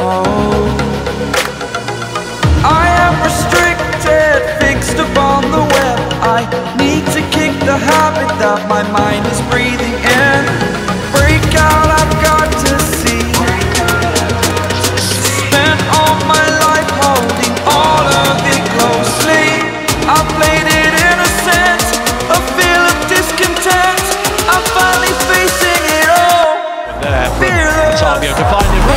Oh, I am restricted, fixed upon the web. I need to kick the habit that my mind is breathing in. Break out, I've got to see. Fabio to find him,